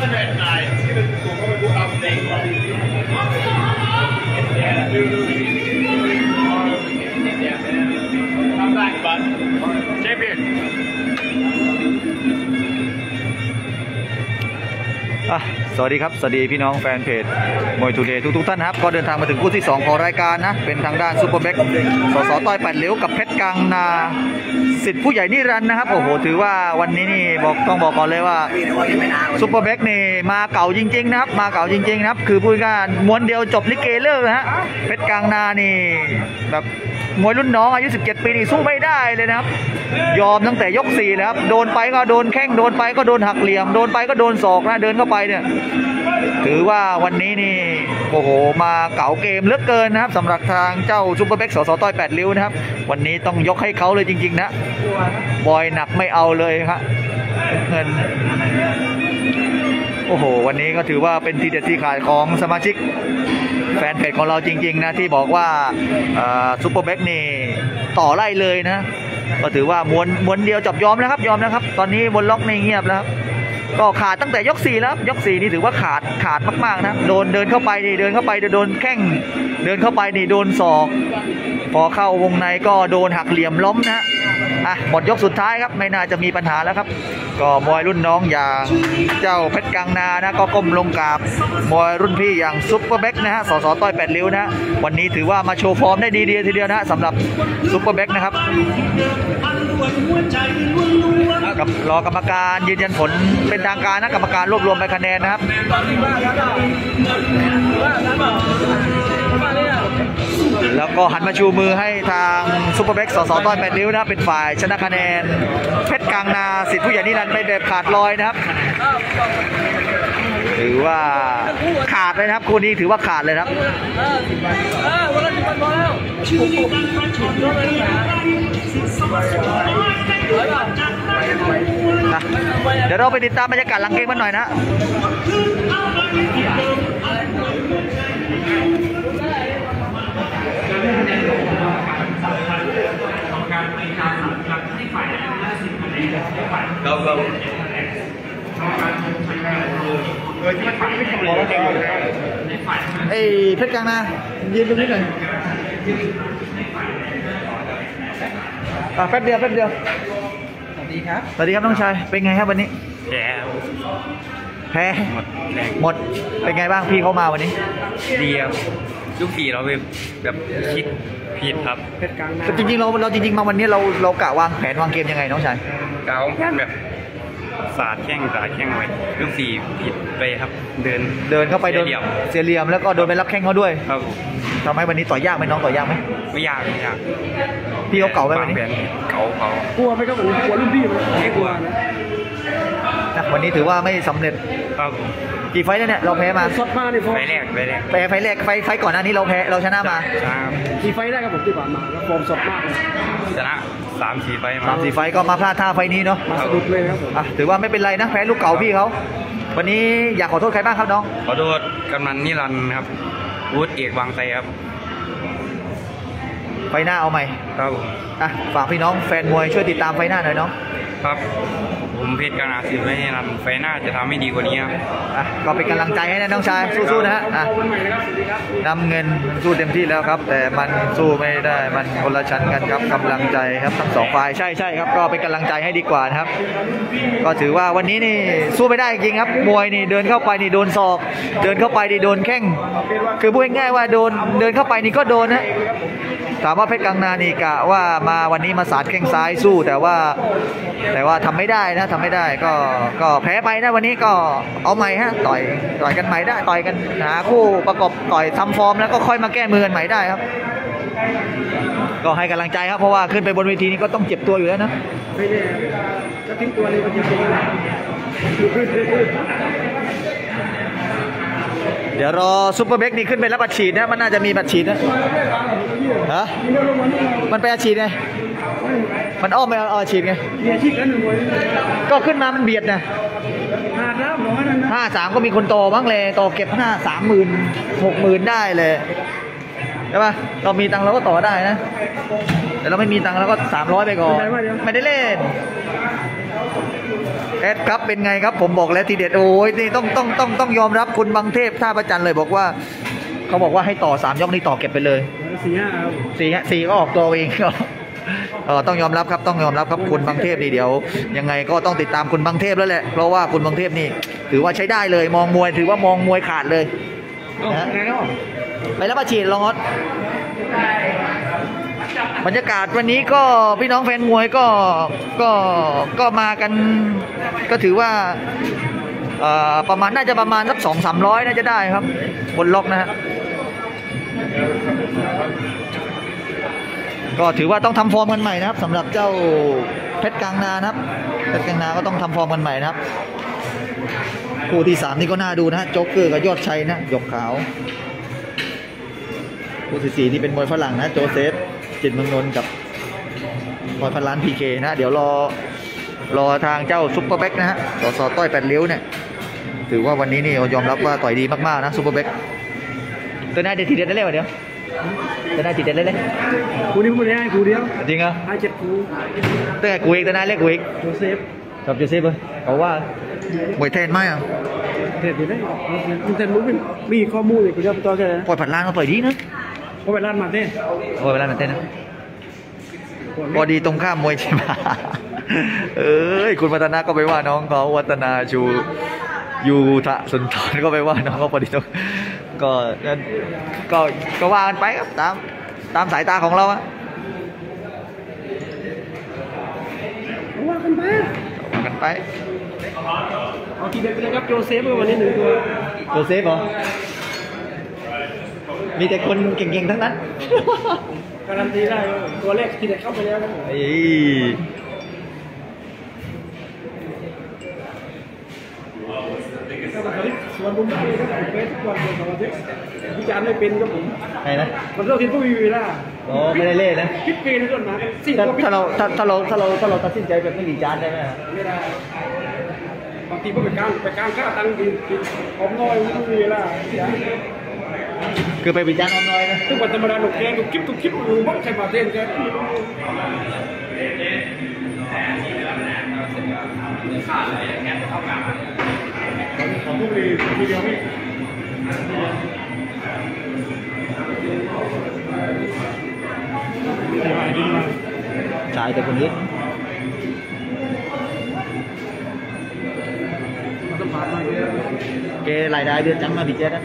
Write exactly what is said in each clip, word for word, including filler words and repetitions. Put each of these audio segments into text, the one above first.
Confident guy. Come back, bud. Champion. Ah, สวัสดีครับสวัสดีพี่น้องแฟนเพจมวยทูเดย์ทุกๆท่านครับก็เดินทางมาถึงคู่ที่สองของรายการนะเป็นทางด้านซูเปอร์แบ็คสสต้อยแปดเหลียวกับเพชรกังนาสิทธิ์ผู้ใหญ่นิรันดร์นะครับโอ้โหถือว่าวันนี้นี่บอกต้องบอกก่อนเลยว่าซูเปอร์แบ็คนี่มาเก่าจริงๆนะครับมาเก่าจริงๆนะครับคือพูดง่ายๆม้วนเดียวจบลิเกเลิกนะฮะเพชรกังนานี่แบบมวยรุ่นน้องอายุสิบเจ็ดปีนี่สู้ไม่ได้เลยนะครับยอมตั้งแต่ยกสี่แล้วครับโดนไปก็โดนแข้งโดนไปก็โดนหักเหลี่ยมโดนไปก็โดนศอกนะเดินเข้าไปเนี่ยถือว่าวันนี้นี่โอ้โหมาเก่าเกมเหลือเกินนะครับสำหรับทางเจ้าซุปเปอร์แบ็คสสต้อยแปดริ้วนะครับวันนี้ต้องยกให้เขาเลยจริงๆนะบอยหนักไม่เอาเลยครับเงินโอ้โหวันนี้ก็ถือว่าเป็นทีเด็ดที่ขาดของสมาชิกแฟนเพจของเราจริงๆนะที่บอกว่าซุปเปอร์แบ็คนี่ต่อไล่เลยนะก็ถือว่าม้วนม้วนเดียวจับยอมแล้วครับยอมแล้วครับตอนนี้บนล็อกนี่เงียบแล้วก็ขาดตั้งแต่ยกสี่แล้วยกสี่นี่ถือว่าขาดขาดมากๆนะโดนเดินเข้าไปนี่เดินเข้าไปโดนแข้งเดินเข้าไปนี่โดนศอกพอเข้าวงในก็โดนหักเหลี่ยมล้มนะอ่ะหมดยกสุดท้ายครับไม่น่าจะมีปัญหาแล้วครับก็มวยรุ่นน้องอย่างเจ้าเพชรกังนานะก็ก้มลงกราบมวยรุ่นพี่อย่างซุปเปอร์แบ็คนะฮะสสต้อยแปดริ้วนะวันนี้ถือว่ามาโชว์ฟอร์มได้ดีๆทีเดียวนะสำหรับซุปเปอร์แบ็คนะครับกับรอกรรมการยืนยันผลเป็นทางการนะกรรมการรวบรวมไปคะแนนนะครับแล้วก็หันมาชูมือให้ทางซุปเปอร์แบ็คสสต้อยแปดริ้วนะเป็นฝ่ายชนะคะแนนเพชรกังนาสิทธิ์ผู้ใหญ่นิรันดร์ไปแบบขาดลอยนะครับถือว่าขาดเลยครับคู่นี้ถือว่าขาดเลยครับเดี๋ยวเราไปติดตามบรรยากาศหลังเกมกันหน่อยนะเราเราไอ้เพชรกังนายืนตรงนี้หน่อยแป๊บเดียวแป๊บเดียวสวัสดีครับสวัสดีครับน้องชายเป็นไงครับวันนี้แย่แพ้หมดหมดเป็นไงบ้างพี่เข้ามาวันนี้ดีครับลูกผีเราแบบคิดผิดครับแต่จริงๆเราเราจริงๆมาวันนี้เราเรากะวางแผนวางเกมยังไงน้องชายกะวางแผนแบบสาดแข้งสาดแข้งไว้ลูกผีผิดไปครับเดินเดินเข้าไปโดนเสียเหลี่ยมแล้วก็โดนไปรับแข้งเขาด้วยครับทำให้วันนี้ต่อยยากไหมน้องต่อยยากไหมไม่ยากไม่ยากพี่เขาเก่าไหมวันนี้เก่าเก่ากลัวไหมครับกลัวลูกพี่ไม่กลัวนะวันนี้ถือว่าไม่สำเร็จครับกี่ไฟเนี่ยเราแพ้มาสดมาเนี่ยไฟแรกไฟแรกแพ้ไฟแรกไฟไฟก่อนหน้านี้เราแพ้เราชนะมากี่ไฟได้ครับผมที่ผ่านมาแล้วฟอร์มสดมากเลยชนะสามสี่ไฟมาสามสี่ไฟก็มาพลาดท่าไฟนี้เนาะมาดุดเลยครับผมถือว่าไม่เป็นไรนะแพ้ลูกเก่าพี่เขาวันนี้อยากขอโทษใครบ้างครับน้องขอโทษกำนันนิรันดร์ครับวุฒิเอกวางใจครับไฟหน้าเอาใหม่ครับอ่ะฝากพี่น้องแฟนมวยช่วยติดตามไฟหน้าหน่อยเนาะครับผมเพชรกังนาสิทธิ์ผู้ใหญ่นิรันดร์ไฟหน้าจะทำให้ดีกว่านี้ครับอ่ะก็เป็นกำลังใจให้นะน้องชายสู้ๆนะฮะอ่ะน้ำเงินสู้เต็มที่แล้วครับแต่มันสู้ไม่ได้มันคนละชั้นกันครับกำลังใจครับทั้งสองฝ่ายใช่ใช่ครับก็เป็นกำลังใจให้ดีกว่านะครับก็ถือว่าวันนี้นี่สู้ไม่ได้จริงครับมวยนี่เดินเข้าไปนี่โดนศอกเดินเข้าไปนี่โดนแข้งคือพูดง่ายๆว่าโดนเดินเข้าไปนี่ก็โดนนะถามว่าเพชรกังนานี่กะว่ามาวันนี้มาสาดแข้งซ้ายสู้แต่ว่าแต่ว่าทำไม่ได้นะทำไม่ได้ก็ก็แพ้ไปนะวันนี้ก็เอาใหม่ฮะต่อยต่อยกันใหม่ได้ต่อยกันหาคู่ประกบต่อยทำฟอร์มแล้วก็ค่อยมาแก้มือกันใหม่ได้ครับก็ให้กำลังใจครับเพราะว่าขึ้นไปบนเวทีนี้ก็ต้องเจ็บตัวอยู่แล้วนะไม่ได้จะทิ้งตัวเลยมันจะเป็นยังไงเดี๋ยวรอซุปเปอร์แบ็คนี่ขึ้นไปรับบัตรฉีดนะมันน่าจะมีบัตรฉีดนะฮะมันไปอาชีพไงมันอ้อมไปอาชีพไงก็ขึ้นมามันเบียดนะห้าสามก็มีคนโตบ้างเลยต่อเก็บห้าสามหมื่นหกหมื่นได้เลยใช่ป่ะเรามีตังเราก็ต่อได้นะแต่เราไม่มีตังเราก็สามร้อยไปก่อนไม่ได้เล่น แอดครับเป็นไงครับผมบอกแล้วทีเด็ดโอ้ยนี่ต้องต้องต้องต้องยอมรับคุณบังเทพท่าประจันเลยบอกว่าเขาบอกว่าให้ต่อสามยกนี่ต่อเก็บไปเลยสี่ห้าสี่ห้าสี่ก็ออกตัวเองก็ต้องยอมรับครับต้องยอมรับครับคุณบังเทพนี่เดี๋ยวยังไงก็ต้องติดตามคุณบังเทพแล้วแหละเพราะว่าคุณบังเทพนี่ถือว่าใช้ได้เลยมองมวยถือว่ามองมวยขาดเลยนะไปแล้วประชีดลองอดบรรยากาศวันนี้ก็พี่น้องแฟนมวยก็ก็ก็มากันก็ถือว่าประมาณน่าจะประมาณสักสองสามร้อยน่าจะได้ครับบนล็อกนะฮะก็ถือว่าต้องทำฟอร์มกันใหม่นะครับสำหรับเจ้าเพชรกลางนานะครับเพชรกลางนาก็ต้องทำฟอร์มกันใหม่นะครับคู่ที่สามนี่ก็น่าดูนะโจ๊กเกอร์กับยอดชัยนะหยกขาวคู่ที่สี่นี่เป็นมวยฝรั่งนะโจเซฟจิตเมืองนนท์กับมวยพันล้านพีเคนะเดี๋ยวรอรอทางเจ้าซุปเปอร์แบ็กนะฮะสสต้อยแปดเลี้ยวเนี่ยถือว่าวันนี้นี่ยอมรับว่าต่อยดีมากๆนะซุปเปอร์แบ็กตัวหน้าเด็ดทีเด็ดได้เร็วเดี๋ยวตัวหน้าทีเด็ดได้เลยกูนี่พูดได้กูเดียวจริงเหรอห้าเจ็ดกูตัวไหนกูเองตัวหน้าเล็กกูเองโจเซฟกับโจเซฟเลยเขาว่ามวยเทนไหมอ่ะเทนดีไหมคุณเทนรู้มีข้อมูลเลยกูเดียวตัวแค่ปล่อยพันล้านมาต่อยดีนะโอ้ยไปร้านมาเต้นโอ้ยไปร้านมาเต้นนะพอดีตรงข้ามมวยใช่ไหมเอ้ยคุณวัฒนาก็ไปว่าน้องเขาวัฒนาชูยูทะสุนทรก็ไปว่าน้องเขาพอดีตรงก็ก็ก็ว่ากันไปครับตามตามสายตาของเราอะว่ากันไปว่ากันไปเอาทีเด็ดไปเลยครับโจเซฟวันนี้หนึ่งตัวโจเซฟเหรอมีแต่คนเก่งๆทั้งนั้นการันตีได้ตัวเลขที่เด็กเข้าไปแล้วนะไอ้ส่วนบุญที่ผมเฟซทุกวันเดือนสองอาทิตย์วิจารณ์ไม่เป็นก็ผมไงนะมันเรื่องที่ผู้มีเวลาอ๋อไม่ได้เล่นนะคิดเป็นเรื่องมาถ้าเราถ้าเราถ้าเราถ้าเราตัดสินใจแบบไม่วิจารณ์ได้ไหมไม่ได้บางทีผมไปกางไปกางค่าตังค์กินผมน้อยผู้มีเวลาคือไปวิจารณ์ออนไลน์นะทุกวันธรรมดาหนุกแกงหนุกคลิปหนุกคลิปดูบ้างใช่ป่ะเต้นแกชายแต่คนนี้แกรายได้เดือนจังมาบิเจนะ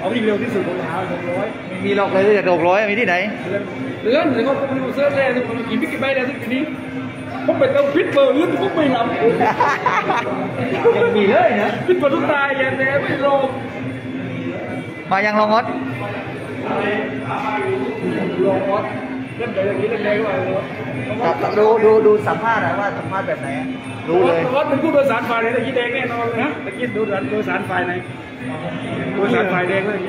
เอาที่เร็วที่สุดของหาหกร้อยมีหลอกเลยจากหกร้อยมีที่ไหนเตือนถึงว่าผมดูเสื้อแรกที่ผมกินพิกกี้ใบแรกที่นี้ผมไปเติมพิษเบอร์อื่นผมไม่ลำยังมีเลยนะพิษเบอร์ทุกตายยังแน่ไม่ลงมายังลองอดลองอดเล่นแบบอย่างนี้เล่นได้ก็ได้ดูดูดูสัมภาษณ์นะว่าสัมภาษณ์แบบไหนรู้เลยรถเป็นผู้โดยสารฝ่ายไหนตะกี้แดงแน่นอนเลยนะตะกี้ดูโดยสารฝ่ายไหนโดยสารฝ่ายแดงเลย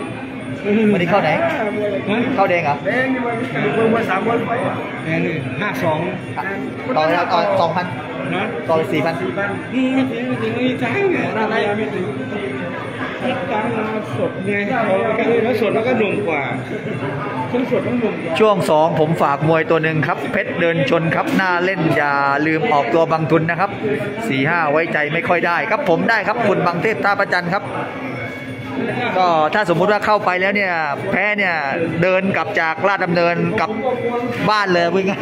วันนี้เข้าไหนเข้าแดงเหรอแดงนี่วันวันวันสามวันไปแดงนี่ห้าสองต่อแล้วต่อสองพันนะต่อสี่พันสี่พันนี่นี่นี่ใช่ไงอะไรไม่ถึงที่การสดไงแล้วสดแล้วก็หนุ่มกว่าช่วงสองผมฝากมวยตัวหนึ่งครับเพชรเดินชนครับหน้าเล่นอย่าลืมออกตัวบังทุนนะครับสี่ห้าไว้ใจไม่ค่อยได้ครับผมได้ครับคุณบังเทพท่าประจันครับก็ถ้าสมมุติว่าเข้าไปแล้วเนี่ยแพ้เนี่ยเดินกลับจากลาดดำเนินกลับบ้านเลยวิ่งง่าย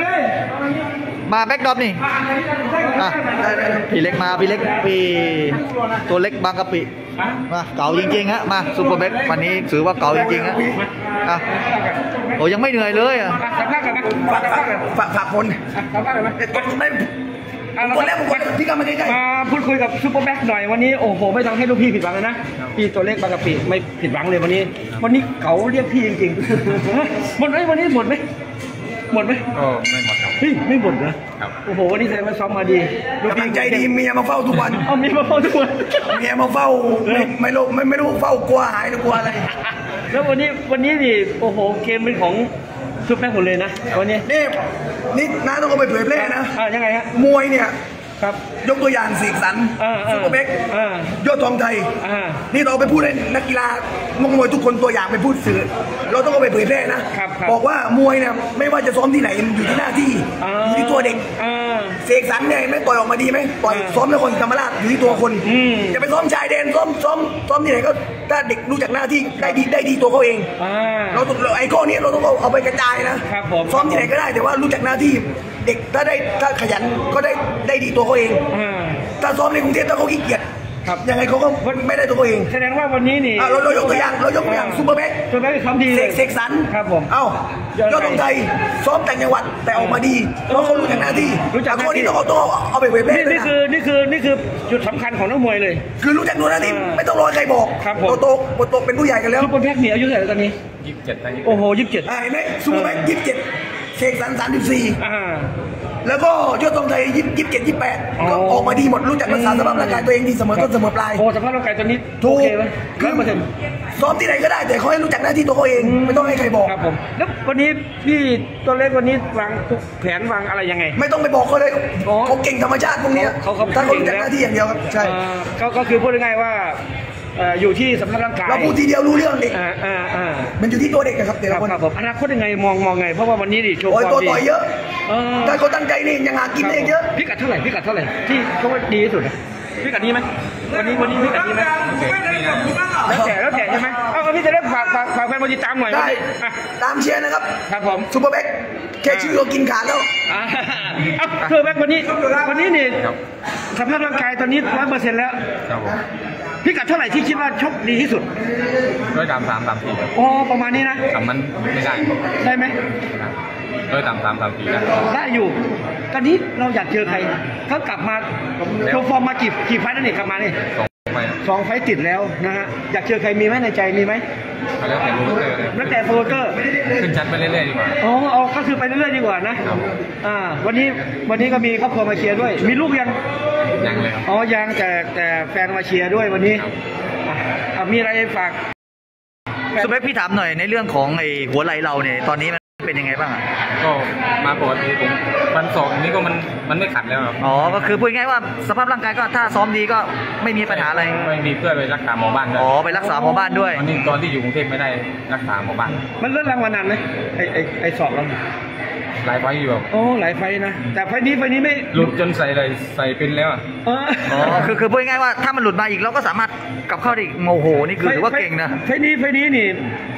เลย มาแบ็กดอปนี่อ่ะพี่เล็กมาพี่เล็กพี่ตัวเล็กบางกะปิมาเก่าจริงๆฮะมาซูเปอร์แบ็กวันนี้ถือว่าเก่าจริงๆฮะอ่ะโอ้ยังไม่เหนื่อยเลยอ่ะฝากฝากฝากฝากคนคนแรกคนที่กำลังใกล้ๆมาพูดคุยกับซูเปอร์แบ็กหน่อยวันนี้โอ้โหไม่ทำให้ลูกพี่ผิดหวังเลยนะพี่ตัวเล็กบางกะปิไม่ผิดหวังเลยวันนี้วันนี้เขาเรียกพี่จริงๆหมดไหมวันนี้หมดไหมหมดไหมก็ไม่หมดครับเฮ้ยไม่หมดนะโอ้โหวันนี้แสดงว่าซ้อมมาดีลูกพี่ใจดีเมียมาเฝ้าทุกวันเอาเมียมาเฝ้าทุกวันเมียมาเฝ้าไม่รู้ไม่รู้เฝ้ากลัวหายหรือกลัวอะไรแล้ววันนี้วันนี้ดิโอ้โหเกมเป็นของซุปแม่ผมเลยนะวันนี้นี่นี่น้าต้องเอาไปเผยแพร่นะยังไงฮะมวยเนี่ยครับยกตัวอย่างสีสันซุปเปอร์เบ็กยอดทองไทยนี่เราไปพูดให้นักกีฬามวยทุกคนตัวอย่างไปพูดสื่อเราต้องเอาไปเผยแพร่นะบอกว่ามวยเนี่ยไม่ว่าจะซ้อมที่ไหนอยู่ที่หน้าที่อยู่ที่ตัวเด็กเสกสรรเนี่ยไม่ต่อยออกมาดีไหมต่อยซ้อมแล้วคนธรรมราชอยู่ที่ตัวคนจะไปซ้อมชายแดนซ้อมซ้อมซ้อมที่ไหนก็ถ้าเด็กรู้จักหน้าที่ได้ดีได้ดีตัวเขาเองเราไอ้ข้อนี้เราต้องเอาไปกระจายนะซ้อมที่ไหนก็ได้แต่ว่ารู้จักหน้าที่เด็กถ้าได้ถ้าขยันก็ได้ได้ดีตัวเขาเองถ้าซ้อมในกรุงเทพถ้าเขาขี้เกียจยังไงเขาก็ไม่ได้ตัวเขาเองแสดงว่าวันนี้นี่เราเรายกตัวอย่างเรายกตัวอย่างซูเปอร์แบ็คซูเปอร์แบ็คทำดีเสกสรรครับผมเอ้ายอดทองไทยซ้อมแต่งจังหวัดแต่ออกมาดีเพราะเขารู้จักหน้าที่รู้จักคนนี้ต้องเอาตัวเอาไปเวทนี่คือนี่คือนี่คือจุดสำคัญของนักมวยเลยคือรู้จักดูหน้าที่ไม่ต้องรอใครบอกโตโตโตเป็นผู้ใหญ่กันแล้วซูเปอร์แบ็คมีอายุเท่าไหร่ตอนนี้ยี่สิบเจ็ดโอ้โหยี่สิบเจ็ดเห็นไหมซูเปอร์แบ็คยี่สิบเจ็ดเสกสรรสามสิบสี่แล้วก็ยอดทองไทยยิบยิบเจ็ดยิบแปดก็ออกมาดีหมดรู้จักรักษาสภาพร่างกายตัวเองดีเสมอต้นเสมอปลายโอ้สภาพร่างกายตัวนี้ถูกคือมาถึงซ้อมที่ไหนก็ได้แต่เขาให้รู้จักหน้าที่ตัวเขาเองไม่ต้องให้ใครบอกครับผมแล้ววันนี้พี่ตัวเล็กวันนี้วางแผนวางอะไรยังไงไม่ต้องไปบอกเขาเลยเขาเก่งธรรมชาติพวกนี้เขาเขาตั้งใจหน้าที่อย่างเดียวครับใช่ก็คือพูดง่ายๆว่าอยู่ที่สภาพร่างกายเราพูดทีเดียวรู้เรื่องดิมันอยู่ที่ตัวเด็กครับเด็กเราคนอนาคตยังไงมองมองไงเพราะว่าวันนี้ดิโชว์ความดีต่อยเยอะถ้าเขาตั้งใจนี่ยังหากินเองเยอะพิกัดเท่าไหร่พิกัดเท่าไหร่ที่เขาว่าดีที่สุดพิกัดนี้ไหมวันนี้วันนี้พิกัดนี้ไหมแล้วแต่แล้วแต่ใช่ไหมเอาพี่จะได้ฝากฝากฝากแฟนบอลติดตามหน่อยได้ตามเชียร์นะครับครับผมซูเปอร์แบ็คแค่ชื่อเรากินขาดแล้วซูเปอร์แบ็ควันนี้วันนี้นี่สภาพร่างกายตอนนี้ร้อยเปอร์เซ็นต์แล้วพิกัดเท่าไหร่ที่คิดว่าชกดีที่สุดร้อยสามสามสามสี่อ๋อประมาณนี้นะแต่มันไม่ได้ได้ไหมร้อยสามสามสามสี่นะได้อยู่ตอนนี้เราอยากเจอใครเขากลับมาโชว์ฟอร์มมากี่กี่ไฟล์นั่นเองกลับมาเนี่ยสองไฟล์ติดแล้วนะฮะอยากเจอใครมีไหมในใจมีไหมแล้วแต่โปรโมเตอร์แล้วแต่โปรโมเตอร์ขึ้นชั้นไปเรื่อยๆดีกว่าอ๋อเอาก็คือไปเรื่อยๆดีกว่านะอ่าวันนี้วันนี้ก็มีครอบครัวมาเชียร์ด้วยมีลูกยังยังเลยอ๋อยังแต่แต่แฟนมาเชียร์ด้วยวันนี้อ่ามีอะไรฝากสุเมฆพี่ถามหน่อยในเรื่องของไอ้หัวไหล่เราเนี่ยตอนนี้มันเป็นยังไงบ้างอ่ะก็มาปกติผมวันสองนี้ก็มันมันไม่ขัดแล้วครับอ๋อก็คือพูดง่ายว่าสภาพร่างกายก็ถ้าซ้อมดีก็ไม่มีปัญหาอะไรไม่มีเพื่อไปรักษาหมอบ้านด้วยอ๋อไปรักษาหมอบ้านด้วยตอนนี้ตอนที่อยู่กรุงเทพไม่ได้รักษาหมอบ้านมันเลื่อนรางวัลนานไหมไอไอไอสอบเราหลายไฟอยู่แบบโอ้หลายไฟนะแต่ไฟนี้ไฟนี้ไม่หลุดจนใส่เลยใส่เป็นแล้วอ๋อคือคือพูดง่ายว่าถ้ามันหลุดมาอีกเราก็สามารถกลับเข้าได้อีกโมโหนี่คือถือว่าเก่งนะไฟนี้ไฟนี้นี่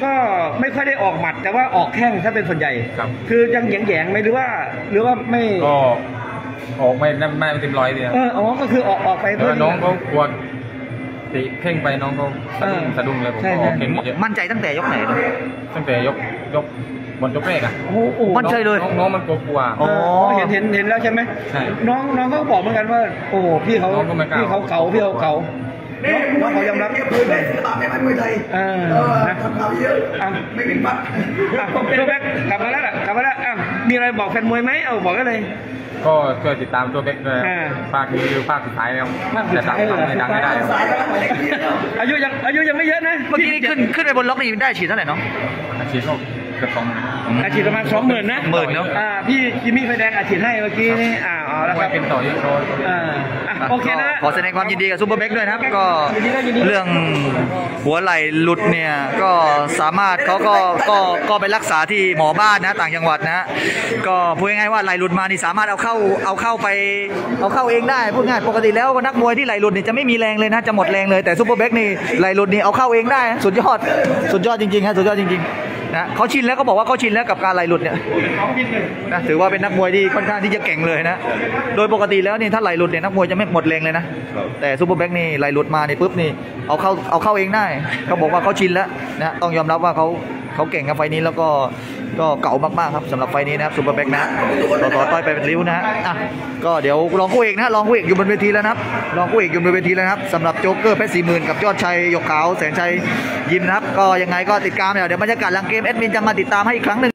ก็ไม่ค่อยได้ออกหมัดแต่ว่าออกแข้งถ้าเป็นส่วนใหญ่ครับคือยังแหย่งๆไหมหรือว่าหรือว่าไม่ก็ออกไม่ไม่เต็มร้อยเลยเอออ๋อก็คือออกออกไปเพื่อน้องเขากลัวตีเข่งไปน้องเขาสะดุ้งเลยผมก็ออกเข่งเยอะมั่นใจตั้งแต่ยกไหนตั้งแต่ยกยกบอลยกแรกอ่ะมันเฉยเลยน้องมันกลัวกลัวเห็นเห็นเห็นแล้วใช่ไหมใช่น้องน้องก็บอกเหมือนกันว่าโอ้พี่เขาพี่เขาเก่าพี่เขาเก่าน้องเขายอมรับเนี่ยปืนได้ตามในมวยไทยเออนะทำเขาเยอะไม่เป็นปัญหาตัวแบ็คกลับมาแล้วกลับมาแล้วมีอะไรบอกแฟนมวยไหมเอาบอกกันเลยก็ช่วยติดตามตัวเบ็กด้วยภาคนี้คือภาคสุดท้ายแล้วแต่ดังไม่ดังไม่ได้อายุยังอายุยังไม่เยอะนะเมื่อกี้นี่ขึ้นขึ้นไปบนล็อกนี่ได้ฉีดเท่าไหร่น้องฉีดเท่ากับสองอาชีพประมาณสองหมื่นนะหมื่นเนาะพี่จิมมี่ไฟแดงอาชีพให้เมื่อกี้นี่อ่าอ๋อแล้วครับเป็นต่อยุทธโชว์โอเคนะขอแสดงความยินดีกับซูเปอร์เบ็กด้วยนะครับก็เรื่องหัวไหล่หลุดเนี่ยก็สามารถเขาก็ก็ก็ไปรักษาที่หมอบ้านนะต่างจังหวัดนะก็พูดง่ายว่าไหล่หลุดมานี่สามารถเอาเข้าเอาเข้าไปเอาเข้าเองได้พูดง่ายปกติแล้วนักมวยที่ไหล่หลุดเนี่ยจะไม่มีแรงเลยนะจะหมดแรงเลยแต่ซูเปอร์เบ็กนี่ไหล่หลุดนี่เอาเข้าเองได้สุดยอดสุดยอดจริงๆฮะสุดยอดจริงๆ นะเขาชินแล้วเขาบอกว่าเขาชินแล้วกับการไหลหลุดเนี่ยนะถือว่าเป็นนักมวยที่ค่อนข้างที่จะเก่งเลยนะโดยปกติแล้วนี่ถ้าไหลหลุดเนี่ยนักมวยจะไม่หมดแรงเลยนะแต่ซูเปอร์แบ็กนี่ไหลหลุดมาเนี่ยปุ๊บนี่เอาเข้าเอาเข้าเองได้เขาบอกว่าเขาชินแล้วนะต้องยอมรับว่าเขาเขาเก่งกับไฟนี้แล้วก็ก็เก่ามากๆครับสำหรับไฟนี้นะครับซูเปอร์แบ็กนะต่อต่อต้อยไปเป็นริ้วนะฮะอ่ะก็เดี๋ยวลองคู่เอกนะลองคู่เอกอยู่บนเวทีแล้วนะครับลองคู่เอกอยู่บนเวทีแล้วครับสำหรับโจ๊กเกอร์เพชรสี่หมื่นกับยอดชัยหยกขาวแสนชัยยิมนะครับก็ยังไงก็ติดตามเดี๋ยวบรรยากาศหลังเกมแอดมินจะมาติดตามให้อีกครั้งหนึ่ง